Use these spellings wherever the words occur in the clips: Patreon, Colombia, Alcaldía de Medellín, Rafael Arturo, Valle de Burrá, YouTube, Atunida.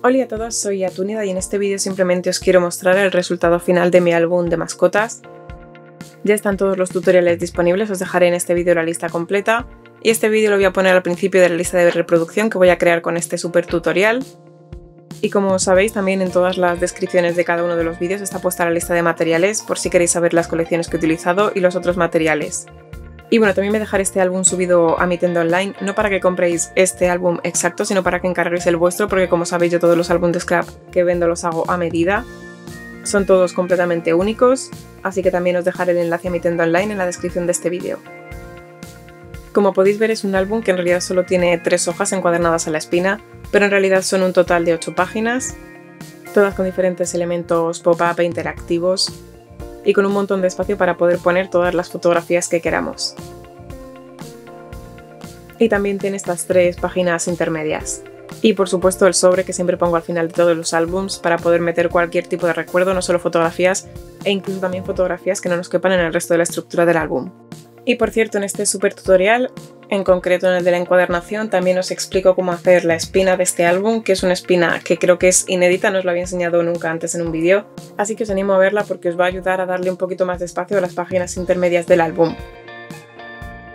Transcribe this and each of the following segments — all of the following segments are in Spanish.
Hola a todos, soy Atunida y en este vídeo simplemente os quiero mostrar el resultado final de mi álbum de mascotas. Ya están todos los tutoriales disponibles, os dejaré en este vídeo la lista completa. Y este vídeo lo voy a poner al principio de la lista de reproducción que voy a crear con este super tutorial. Y como sabéis, también en todas las descripciones de cada uno de los vídeos está puesta la lista de materiales por si queréis saber las colecciones que he utilizado y los otros materiales. Y bueno, también me dejaré este álbum subido a mi tienda online, no para que compréis este álbum exacto, sino para que encarguéis el vuestro, porque como sabéis yo todos los álbumes de scrap que vendo los hago a medida. Son todos completamente únicos, así que también os dejaré el enlace a mi tienda online en la descripción de este vídeo. Como podéis ver, es un álbum que en realidad solo tiene 3 hojas encuadernadas a la espina, pero en realidad son un total de 8 páginas, todas con diferentes elementos pop-up e interactivos, y con un montón de espacio para poder poner todas las fotografías que queramos. Y también tiene estas 3 páginas intermedias. Y por supuesto el sobre que siempre pongo al final de todos los álbums para poder meter cualquier tipo de recuerdo, no solo fotografías, e incluso también fotografías que no nos quepan en el resto de la estructura del álbum. Y por cierto, en este super tutorial, en concreto en el de la encuadernación, también os explico cómo hacer la espina de este álbum, que es una espina que creo que es inédita, no os la había enseñado nunca antes en un vídeo, así que os animo a verla porque os va a ayudar a darle un poquito más de espacio a las páginas intermedias del álbum.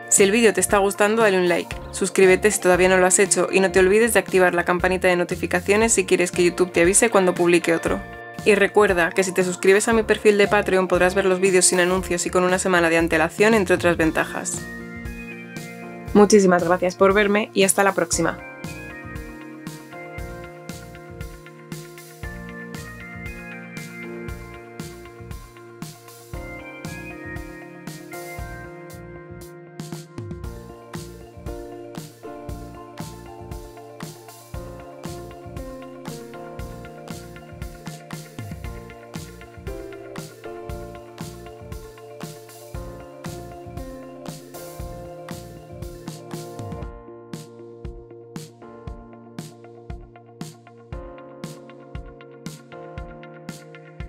Si el vídeo te está gustando, dale un like, suscríbete si todavía no lo has hecho y no te olvides de activar la campanita de notificaciones si quieres que YouTube te avise cuando publique otro. Y recuerda que si te suscribes a mi perfil de Patreon podrás ver los vídeos sin anuncios y con una semana de antelación, entre otras ventajas. Muchísimas gracias por verme y hasta la próxima.